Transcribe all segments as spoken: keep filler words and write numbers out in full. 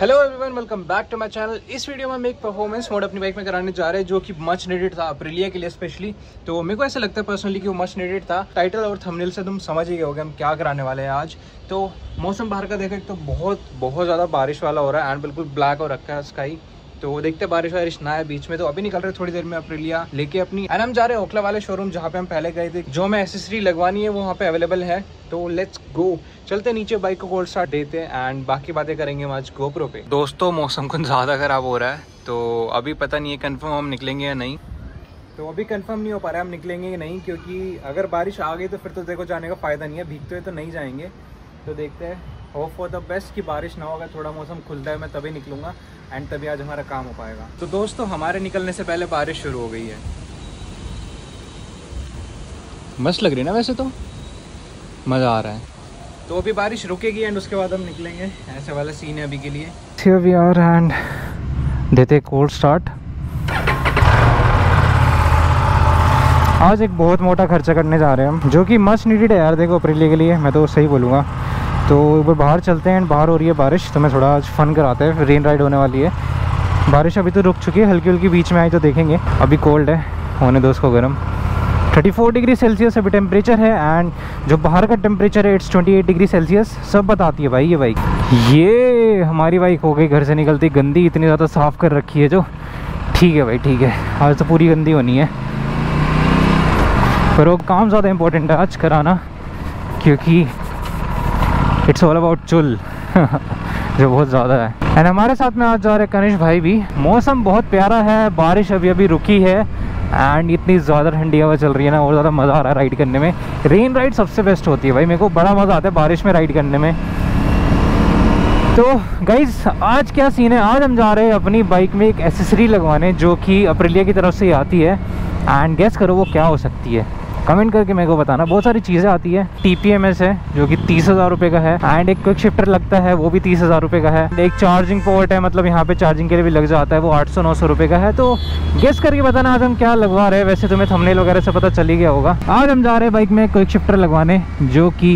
Hello everyone, welcome back to my channel. इस video में हम एक परफॉर्मेंस मोड अपनी बाइक में कराने जा रहे हैं जो कि मच नीडेड था अप्रिलिया के लिए स्पेशली। तो मेरे को ऐसा लगता है पर्सनली कि वो मच नीडेड था। टाइटल और थंबनेल से तुम समझ ही गए होगे हम क्या कराने वाले हैं आज। तो मौसम बाहर का देखा तो बहुत बहुत ज़्यादा बारिश वाला हो रहा है एंड बिल्कुल ब्लैक हो रखा है स्काई। तो देखते बारिश वारिश ना है बीच में, तो अभी निकल रहे थोड़ी देर में अप्रिलिया लेके अपनी। एंड हम जा रहे हैं ओखला वाले शोरूम जहाँ पे हम पहले गए थे। जो हमें एसेसरी लगवानी है वो वहाँ पे अवेलेबल है। तो लेट्स गो, चलते नीचे, बाइक को कोल्ड स्टार्ट देते हैं एंड बाकी बातें करेंगे हम आज गोप्रो पे। दोस्तों मौसम कुछ ज़्यादा खराब हो रहा है, तो अभी पता नहीं है कन्फर्म हम निकलेंगे या नहीं। तो अभी कन्फर्म नहीं हो पा रहा है हम निकलेंगे या नहीं, क्योंकि अगर बारिश आ गई तो फिर तो देखो जाने का फ़ायदा नहीं है, भीगते हुए तो नहीं जाएंगे। तो देखते हैं, होप फॉर द बेस्ट कि बारिश ना हो। अगर थोड़ा मौसम खुलता है मैं तभी निकलूँगा एंड तभी आज हमारा काम हो पाएगा। तो दोस्तों हमारे निकलने से पहले बारिश शुरू हो गई है। मस्त लग रही है ना, वैसे तो मज़ा आ रहा है। तो अभी बारिश रुकेगी एंड उसके बाद हम निकलेंगे, ऐसे वाला सीन है अभी के लिए। Here we are and देते कोल्ड स्टार्ट। आज एक बहुत मोटा खर्चा करने जा रहे हैं हम, जो कि मस्ट नीडेड है यार। देखो अप्रिलिया के लिए मैं तो सही बोलूँगा। तो एक बार बाहर चलते हैं, बाहर हो रही है बारिश तो मैं थोड़ा आज फन कराते हैं। रेन राइड होने वाली है। बारिश अभी तो रुक चुकी है, हल्की हल्की बीच में आई तो देखेंगे। अभी कोल्ड है, होने दो उसको गर्म। चौंतीस डिग्री सेल्सियस अभी टेम्परेचर है एंड जो बाहर का टेम्परेचर है इट्स अट्ठाईस डिग्री सेल्सियस। सब बताती है भाई ये बाइक। ये हमारी बाइक हो गई घर से निकलती गंदी, इतनी ज़्यादा साफ़ कर रखी है जो। ठीक है भाई ठीक है, आज तो पूरी गंदी होनी है। पर वो काम ज़्यादा इम्पोर्टेंट है आज कराना, क्योंकि इट्स ऑल अबाउट चुल जो बहुत ज़्यादा है। एंड हमारे साथ में आज जा रहे कनिष भाई भी। मौसम बहुत प्यारा है, बारिश अभी अभी रुकी है एंड इतनी ज़्यादा ठंडी हवा चल रही है ना, और ज़्यादा मज़ा आ रहा है राइड करने में। रेन राइड सबसे बेस्ट होती है भाई, मेरे को बड़ा मज़ा आता है बारिश में राइड करने में। तो गाइज़ आज क्या सीन है, आज हम जा रहे हैं अपनी बाइक में एक एसेसरी लगवाने जो कि अप्रिलिया की तरफ से आती है। एंड गेस करो वो क्या हो सकती है, कमेंट करके मेरे को बताना। बहुत सारी चीज़ें आती है। टी पी एम एस है जो कि तीस हज़ार रुपये का है एंड एक क्विक शिफ्टर लगता है वो भी तीस हज़ार रुपये का है। एक चार्जिंग पोर्ट है, मतलब यहाँ पे चार्जिंग के लिए भी लग जाता है, वो आठ सौ नौ सौ रुपये का है। तो गेस करके बताना आज हम क्या लगवा रहे हैं। वैसे तुम्हें थंबनेल वगैरह से पता चल ही गया होगा। आज हम जा रहे हैं बाइक में क्विक शिफ्टर लगवाने जो कि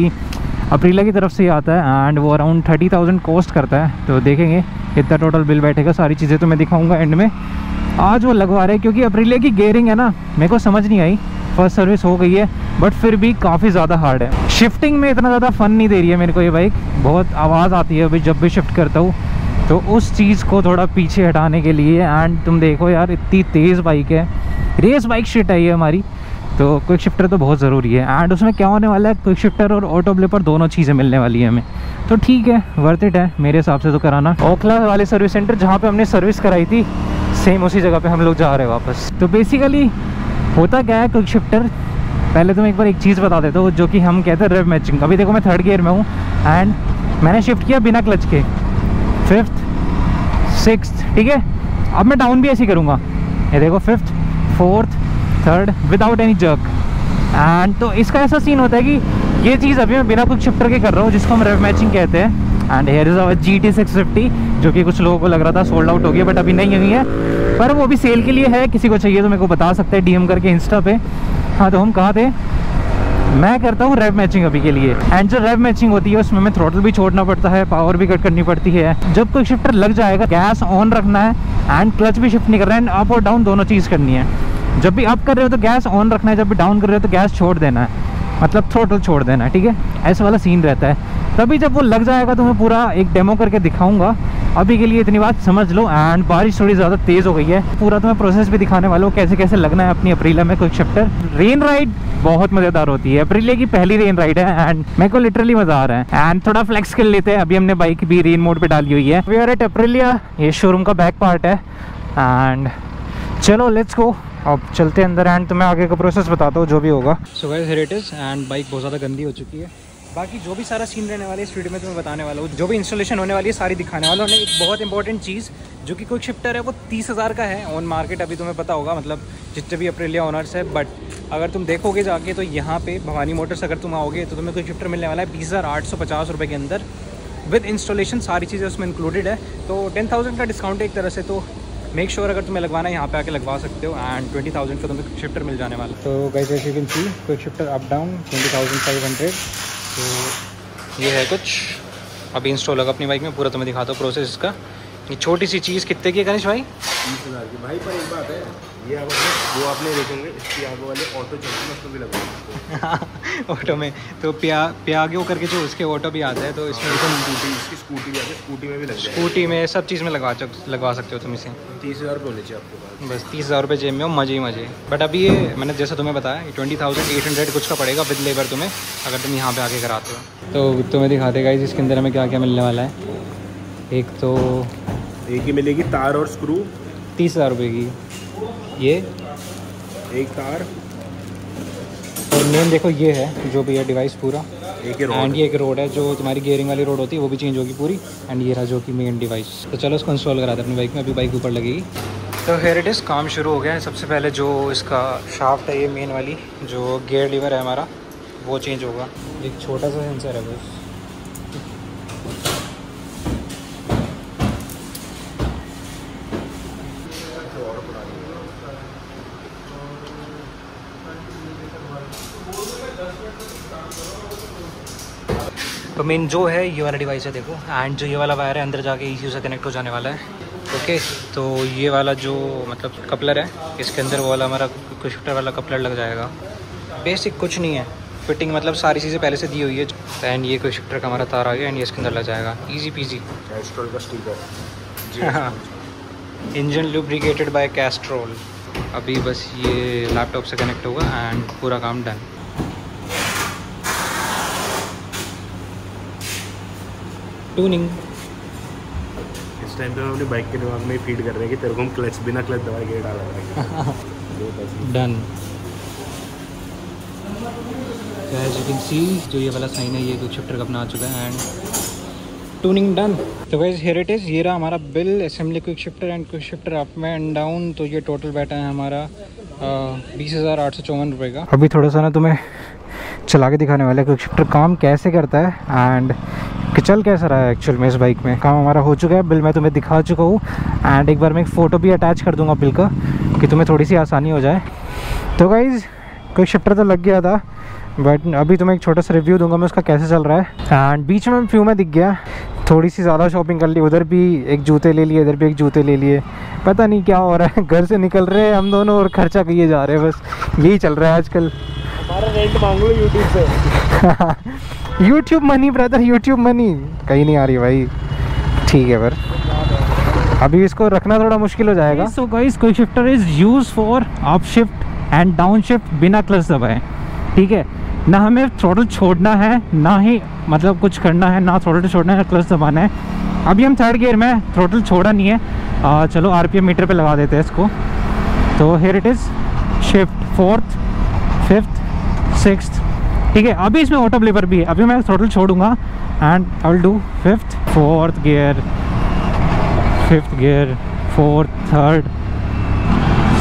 अप्रिलिया की तरफ से ही आता है एंड वो अराउंड थर्टी थाउजेंड कॉस्ट करता है। तो देखेंगे कितना टोटल बिल बैठेगा, सारी चीज़ें तो मैं दिखाऊँगा एंड में। आज वो लगवा रहे हैं क्योंकि अप्रिलिया की गेयरिंग है ना, मेरे को समझ नहीं आई। फर्स्ट सर्विस हो गई है बट फिर भी काफ़ी ज़्यादा हार्ड है। शिफ्टिंग में इतना ज़्यादा फन नहीं दे रही है मेरे को ये बाइक। बहुत आवाज़ आती है अभी जब भी शिफ्ट करता हूँ, तो उस चीज़ को थोड़ा पीछे हटाने के लिए। एंड तुम देखो यार, इतनी तेज़ बाइक है, रेस बाइक शिट है ये हमारी। तो क्विक शिफ्टर तो बहुत ज़रूरी है एंड उसमें क्या होने वाला है, क्विक शिफ्टर और ऑटो ब्लिपर दोनों चीज़ें मिलने वाली है हमें। तो ठीक है, वर्थ इट है मेरे हिसाब से तो कराना। ओखला वाले सर्विस सेंटर जहाँ पर हमने सर्विस कराई थी, सेम उसी जगह पर हम लोग जा रहे हैं वापस। तो बेसिकली होता क्या है क्विक शिफ्टर, पहले तो मैं एक बार एक चीज़ बता देता हूँ जो कि हम कहते हैं रेव मैचिंग। अभी देखो मैं थर्ड गियर में हूँ एंड मैंने शिफ्ट किया बिना क्लच के, फिफ्थ सिक्स्थ, ठीक है। अब मैं डाउन भी ऐसे ही करूँगा, ये देखो fifth fourth third without any jerk. And तो इसका ऐसा सीन होता है कि ये चीज़ अभी मैं बिना क्विक शिफ्टर के कर रहा हूँ, जिसको हम रेव मैचिंग कहते हैं। And here is our G T six fifty जो कि कुछ लोगों को लग रहा था सोल्ड आउट हो गया, बट अभी नहीं हुई है, पर वो अभी सेल के लिए है। किसी को चाहिए तो मेरे को बता सकते हैं डी एम करके इंस्टा पे। हाँ तो हम कहाँ थे, मैं करता हूँ रेव मैचिंग अभी के लिए। एंड जो रेव मैचिंग होती है उसमें मैं थ्रोटल भी छोड़ना पड़ता है, पावर भी कट करनी पड़ती है। जब कोई शिफ्टर लग जाएगा गैस ऑन रखना है एंड क्लच भी शिफ्ट नहीं करना है एंड अप और डाउन दोनों चीज़ करनी है। जब भी अप कर रहे हो तो गैस ऑन रखना है, जब भी डाउन कर रहे हो तो गैस छोड़ देना है, मतलब थ्रोटल छोड़ देना है, ठीक है। ऐसा वाला सीन रहता है। तभी जब वो लग जाएगा तो मैं पूरा एक डेमो करके दिखाऊँगा। अभी के लिए इतनी बात समझ लो। एंड बारिश थोड़ी ज़्यादा तेज़ हो गई है, पूरा तो मैं प्रोसेस भी दिखाने वाला हूँ कैसे कैसे लगना है अपनी अप्रिलिया में क्विक शिफ्टर। रेन राइड बहुत मज़ेदार होती है, अप्रिलिया की पहली रेन राइड है एंड मेरे को लिटरली मज़ा आ रहा है। एंड थोड़ा फ्लेक्स कर लेते हैं, अभी हमने बाइक भी रेन मोड पे डाली हुई है। वी आर एट अप्रिलिया, ये शोरूम का बैक पार्ट है एंड चलो लेट्स गो। अब चलते हैं अंदर एंड तुम्हें आगे का प्रोसेस बताता हूँ जो भी होगा। So guys here it is and bike बहुत ज़्यादा गंदी हो चुकी है। बाकी जो भी सारा सीन रहने वाला है इस वीडियो में तो मैं बताने वाला हूँ, जो भी इंस्टॉलेशन होने वाली है सारी दिखाने वाला हूँ। एक बहुत इंपॉर्टेंट चीज़ जो कि क्विक शिफ्टर है वो तीस हज़ार का है ऑन मार्केट, अभी तुम्हें पता होगा, मतलब जितने भी अप्रिलिया ऑनर्स है। बट अगर तुम देखोगे जाके तो यहाँ पे भवानी मोटर्स अगर तुम आओगे तो तुम्हें क्विक शिफ्टर मिलने वाला है बीस हज़ार आठ सौ पचास रुपये के अंदर विद इंस्टॉलेशन, सारी चीज़ें उसमें इंक्लूडेड है। तो टेन थाउजेंड का डिस्काउंट है एक तरह से। तो मेक श्योर अगर तुम्हें लगवाना है यहाँ पे आके लगवा सकते हो एंड ट्वेंटी थाउजेंड का तुम्हें क्विक शिफ्टर मिल जाने वाला। तो guys as you can see quick shifter up down twenty thousand five hundred. तो ये है कुछ अभी इंस्टॉल होगा अपनी बाइक में पूरा, तो मैं दिखाता हूँ प्रोसेस इसका। ये छोटी सी चीज़ कितने की है गणेश भाई? बीस हज़ार की भाई। पर एक बात है, ये आप वो आपने देखेंगे इसकी आगे वाले ऑटो चलते उसको भी लगेगा ऑटो में तो प्या प्यागो करके जो उसके ऑटो भी आता है, तो इसमें स्कूटी, इसकी स्कूटी भी आती है, स्कूटी में भी लग जाए, स्कूटी में सब चीज़ में लगा लगवा सकते हो तुम इसे। तीस हज़ार रुपये होने चाहिए आपके पास, बस तीस हज़ार रुपये जेब में हो, मजे ही मजे। बट अभी ये मैंने जैसा तुम्हें बताया ट्वेंटी थाउजेंड एट हंड्रेड कुछ का पड़ेगा विद लेबर तुम्हें, अगर तुम यहाँ पर आके कराते हो तो। तुम्हें दिखा देगा इसके अंदर हमें क्या क्या मिलने वाला है। एक तो एक ही मिलेगी तार और स्क्रू, तीस हज़ार रुपये की ये एक तार, और मेन देखो ये है जो भी है डिवाइस पूरा, एक एंड ये एक रोड है जो तुम्हारी गियरिंग वाली रोड होती है वो भी चेंज होगी पूरी, एंड ये रहा जो कि मेन डिवाइस। तो चलो इसको इंस्टॉल कराते हैं अपनी बाइक में, अभी बाइक ऊपर लगेगी। तो हेयर इट इज़, काम शुरू हो गया है। सबसे पहले जो इसका शाफ्ट है ये मेन वाली जो गियर लीवर है हमारा वो चेंज होगा। एक छोटा सा सेंसर है बस, तो मेन जो है ये वाला डिवाइस है देखो, एंड जो ये वाला वायर है अंदर जाके ई सी यू से कनेक्ट हो जाने वाला है। ओके okay, तो ये वाला जो मतलब कपलर है इसके अंदर वो वाला हमारा कुछ फिटर वाला कपलर लग जाएगा। बेसिक कुछ नहीं है, फिटिंग मतलब सारी चीज़ें पहले से दी हुई है। एंड ये कोई शिफ्टर का हमारा तार आ गया, एंड ये इसके अंदर लग जाएगा, ईजी पीजी। कैस्ट्रोल का स्टीकर, हाँ, इंजन लुब्रिकेटेड बाय कैस्ट्रोल। अभी बस ये लैपटॉप से कनेक्ट होगा एंड पूरा काम डन। ट्यूनिंग इस टाइम पे हम अपनी बाइक के दिमाग में ही फीड कर रहे हैं कि तेरे को हम क्लच बिना क्लच दबाए गियर डाल देंगे। Done. As you can see जो ये वाला साइन है ये क्विक शिफ्टर का अपना आ चुका है, एंड ट्यूनिंग डन। तो गाइस हियर इट इज़, ये रहा हमारा bill, assembly quick shifter and quick shifter up में एंड डाउन। तो ये टोटल बैठा है हमारा बीस हज़ार आठ सौ चौवन रुपये का। अभी थोड़ा सा ना तुम्हें चला के दिखाने वाला है क्विक शिफ्टर काम कैसे करता है एंड चल कैसा रहा है एक्चुअल में इस बाइक में। काम हमारा हो चुका है, बिल मैं तुम्हें दिखा चुका हूँ, एंड एक बार मैं एक फ़ोटो भी अटैच कर दूंगा बिल का कि तुम्हें थोड़ी सी आसानी हो जाए। तो गाइज़ क्विक शिफ्टर तो लग गया था, बट अभी तुम्हें एक छोटा सा रिव्यू दूंगा मैं उसका कैसे चल रहा है। एंड बीच में फ्यू में दिख गया, थोड़ी सी ज़्यादा शॉपिंग कर ली, उधर भी एक जूते ले लिए इधर भी एक जूते ले लिए, पता नहीं क्या हो रहा है। घर से निकल रहे हैं हम दोनों और खर्चा किए जा रहे हैं, बस यही चल रहा है आजकल। हमारा रेंट मांग लो यूट्यूब से, YouTube money brother, YouTube money कहीं नहीं आ रही भाई। ठीक है पर अभी इसको रखना थोड़ा मुश्किल हो जाएगा। So guys quick shifter is use for up shift and down shift बिना क्लच दबाए। ठीक है ना, हमें थ्रोटल छोड़ना है ना ही मतलब कुछ करना है, ना थ्रोटल छोड़ना है ना क्लच दबाना है। अभी हम थर्ड गियर में, थ्रोटल छोड़ा नहीं है। आ, चलो आर पी एम मीटर पर लगा देते हैं इसको। तो here it is shift fourth fifth sixth. ठीक है अभी इसमें ऑटो ब्लेपर भी है, अभी मैं थ्रोटल छोड़ूंगा and I will do fifth fourth gear fifth gear fourth third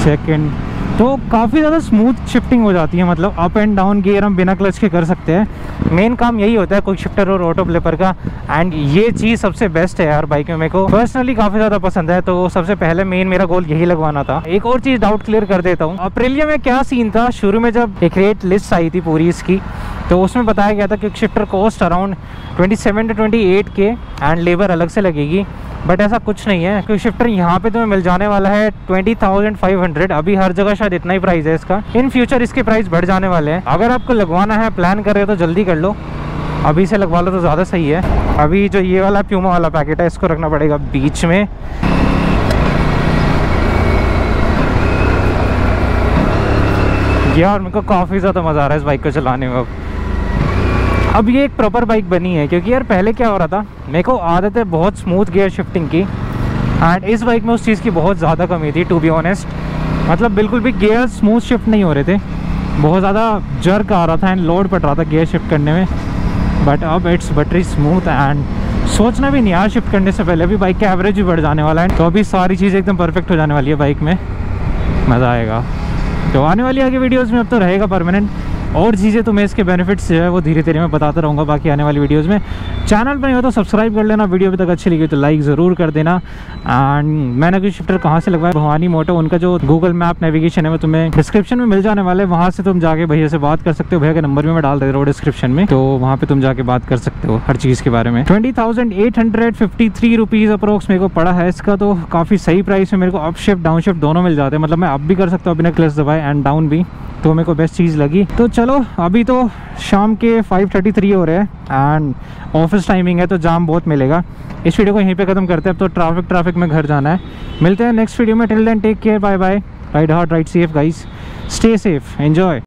second. तो काफ़ी ज़्यादा स्मूथ शिफ्टिंग हो जाती है, मतलब अप एंड डाउन गियर हम बिना क्लच के कर सकते हैं। मेन काम यही होता है क्विक शिफ्टर और ऑटो ब्लेपर का, एंड ये चीज़ सबसे बेस्ट है यार बाइक में, मेरे को पर्सनली काफ़ी ज़्यादा पसंद है। तो सबसे पहले मेन मेरा गोल यही लगवाना था। एक और चीज़ डाउट क्लियर कर देता हूँ, अप्रिलिया में क्या सीन था, शुरू में जब एक रेट लिस्ट आई थी पूरी इसकी, तो उसमें बताया गया था quick shifter cost around twenty seven to twenty eight के एंड लेबर अलग से लगेगी, बट ऐसा कुछ नहीं है। क्विक शिफ्टर यहाँ पे तुम्हें मिल जाने वाला है ट्वेंटी थाउजेंड फाइव हंड्रेड। अभी हर जगह शायद इतना ही प्राइस है इसका, इन फ्यूचर इसके प्राइस बढ़ जाने वाले हैं। अगर आपको लगवाना है, प्लान कर रहे हो तो जल्दी कर लो, अभी से लगवा लो तो ज़्यादा सही है। अभी जो ये वाला प्यूमा वाला पैकेट है इसको रखना पड़ेगा बीच में। यार मेरे को काफ़ी ज़्यादा मज़ा आ रहा है इस बाइक को चलाने में। अब अब ये एक प्रॉपर बाइक बनी है, क्योंकि यार पहले क्या हो रहा था, मेरे को आदत है बहुत स्मूथ गियर शिफ्टिंग की, एंड इस बाइक में उस चीज़ की बहुत ज़्यादा कमी थी टू बी ऑनेस्ट। मतलब बिल्कुल भी गियर स्मूथ शिफ्ट नहीं हो रहे थे, बहुत ज़्यादा जर्क आ रहा था एंड लोड पड़ रहा था गियर शिफ्ट करने में। बट अब इट्स बटरी स्मूथ एंड सोचना भी नहीं यार शिफ्ट करने से पहले, अभी बाइक का एवरेज भी बढ़ जाने वाला है, तो अभी सारी चीज़ एकदम परफेक्ट हो जाने वाली है बाइक में, मज़ा आएगा। तो आने वाली आगे वीडियोज़ में अब तो रहेगा परमानेंट, और चीज़ें तो मैं इसके बेनिफिट्स जो है वो धीरे धीरे मैं बताता रहूँगा बाकी आने वाली वीडियोस में। चैनल पर नहीं हो तो सब्सक्राइब कर लेना, वीडियो अभी तक अच्छी लगी तो लाइक ज़रूर कर देना। एंड मैंने कोई शिफ्टर कहाँ से लगवाया, भवानी मोटर, उनका जो गूगल मैप नेविगेशन है वो तुम्हें डिस्क्रिप्शन में मिल जाने वाले, वहाँ से तुम जाके भैया से बात कर सकते हो। भैया का नंबर भी मैं डाल दे रहा हूँ डिस्क्रिप्शन में, तो वहाँ पर तुम जाके बात कर सकते हो हर चीज़ के बारे में। Twenty thousand eight hundred fifty three rupees approx मेरे को पड़ा है इसका, तो काफ़ी सही प्राइस में मेरे को अप शिफ्ट डाउन शिफ्ट दोनों मिल जाते हैं, मतलब मैं अप भी कर सकता हूँ बिना क्लच दबाए एंड डाउन भी, तो मेरे को बेस्ट चीज़ लगी। तो चलो अभी तो शाम के फाइव थर्टी थ्री हो रहे हैं एंड ऑफिस टाइमिंग है तो जाम बहुत मिलेगा। इस वीडियो को यहीं पे ख़त्म करते हैं, अब तो ट्रैफिक ट्रैफिक में घर जाना है। मिलते हैं नेक्स्ट वीडियो में, till then take care, bye bye, ride hard ride safe guys, stay safe, enjoy.